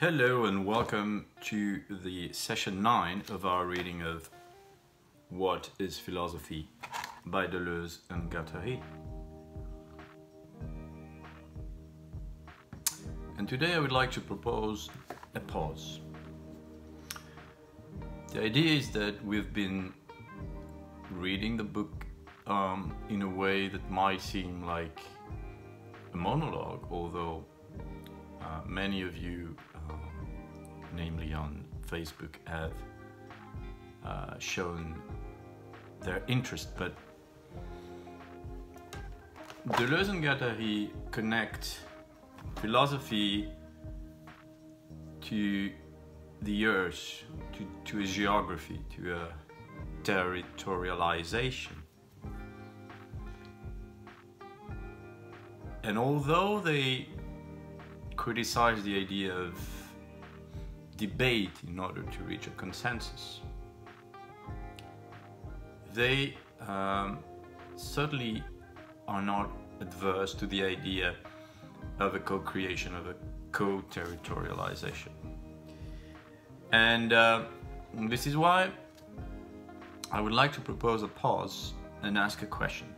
Hello and welcome to the session 9 of our reading of What is Philosophy? By Deleuze and Guattari. And today I would like to propose a pause. The idea is that we've been reading the book in a way that might seem like a monologue, although many of you namely on Facebook have shown their interest, but Deleuze and Guattari connect philosophy to the earth, to a geography, to a territorialization. And although they criticize the idea of debate in order to reach a consensus, they certainly are not adverse to the idea of a co-creation, of a co-territorialization. And this is why I would like to propose a pause and ask a question.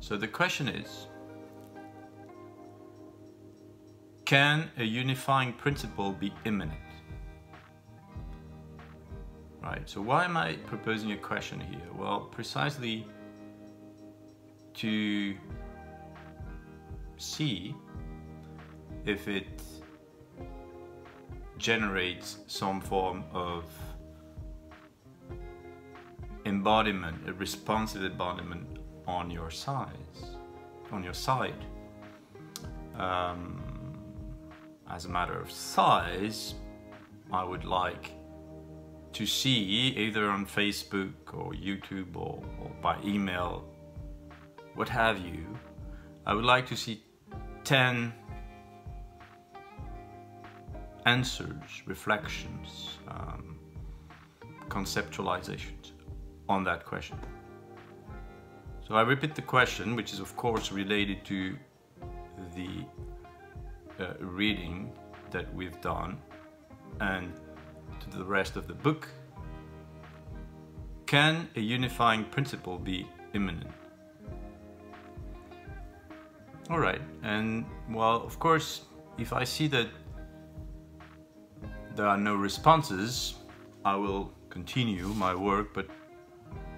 So the question is, can a unifying principle be immanent? Right, so why am I proposing a question here? Well, precisely to see if it generates some form of embodiment, a responsive embodiment on your sides, on your side. As a matter of size, I would like to see, either on Facebook or YouTube or by email, what have you, I would like to see 10 answers, reflections, conceptualizations on that question. So I repeat the question, which is of course related to the reading that we've done and to the rest of the book. Can a unifying principle be immanent? All right, and well, of course, if I see that there are no responses, I will continue my work, but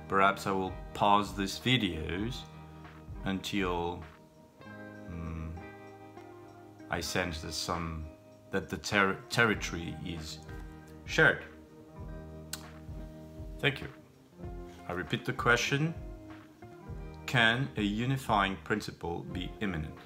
perhaps I will pause these videos until I sense that the territory is shared. Thank you. I repeat the question, can a unifying principle be immanent?